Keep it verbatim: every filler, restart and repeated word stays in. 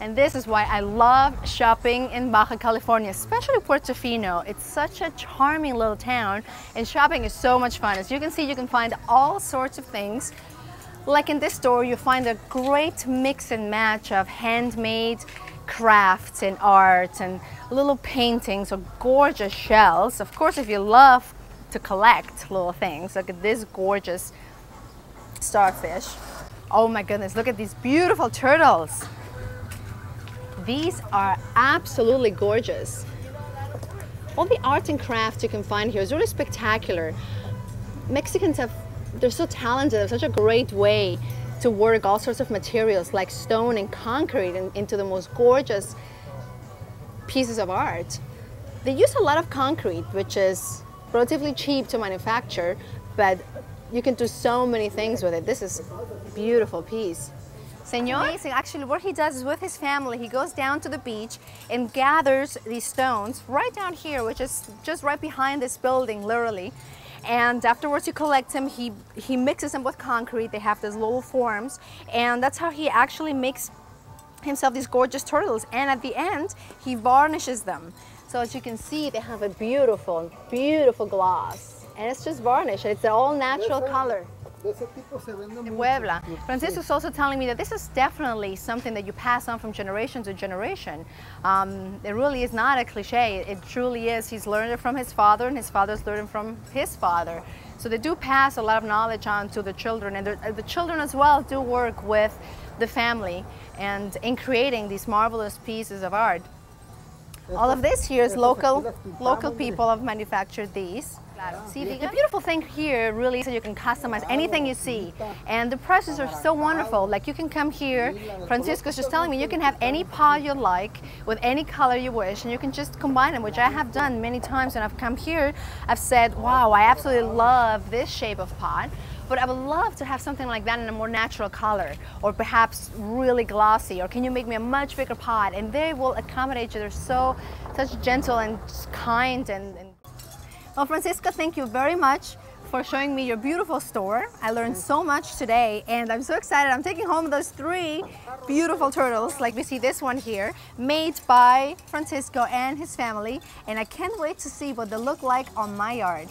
And this is why I love shopping in Baja California, especially Puerto Fino. It's such a charming little town, and shopping is so much fun. As you can see, you can find all sorts of things. Like in this store, you find a great mix and match of handmade crafts and art and little paintings or gorgeous shells. Of course, if you love to collect little things, look at this gorgeous starfish. Oh my goodness, look at these beautiful turtles. These are absolutely gorgeous. All the art and craft you can find here is really spectacular. Mexicans have, they're so talented, they have such a great way to work all sorts of materials like stone and concrete and, into the most gorgeous pieces of art. They use a lot of concrete, which is relatively cheap to manufacture, but you can do so many things with it. This is a beautiful piece. Señor? Amazing. Actually, what he does is with his family, he goes down to the beach and gathers these stones right down here, which is just right behind this building, literally. And afterwards, you collect them. He, he mixes them with concrete. They have these little forms. And that's how he actually makes himself these gorgeous turtles. And at the end, he varnishes them. So as you can see, they have a beautiful, beautiful gloss. And it's just varnish. It's an all-natural color. In Puebla. Francisco is also telling me that this is definitely something that you pass on from generation to generation. Um, it really is not a cliche. It truly is. He's learned it from his father, and his father's learned it from his father. So they do pass a lot of knowledge on to the children, and the children as well do work with the family and in creating these marvelous pieces of art. All of this here is local, local people have manufactured these. See, the beautiful thing here really is that you can customize anything you see, and the prices are so wonderful. Like, you can come here, Francisco's just telling me, you can have any pot you like with any color you wish, and you can just combine them, which I have done many times when I've come here. I've said, wow, I absolutely love this shape of pot, but I would love to have something like that in a more natural color, or perhaps really glossy, or can you make me a much bigger pot? And they will accommodate you. They're so such gentle and kind and, and well, Francisco, thank you very much for showing me your beautiful store. I learned so much today, and I'm so excited. I'm taking home those three beautiful turtles, like we see this one here, made by Francisco and his family, and I can't wait to see what they look like on my yard.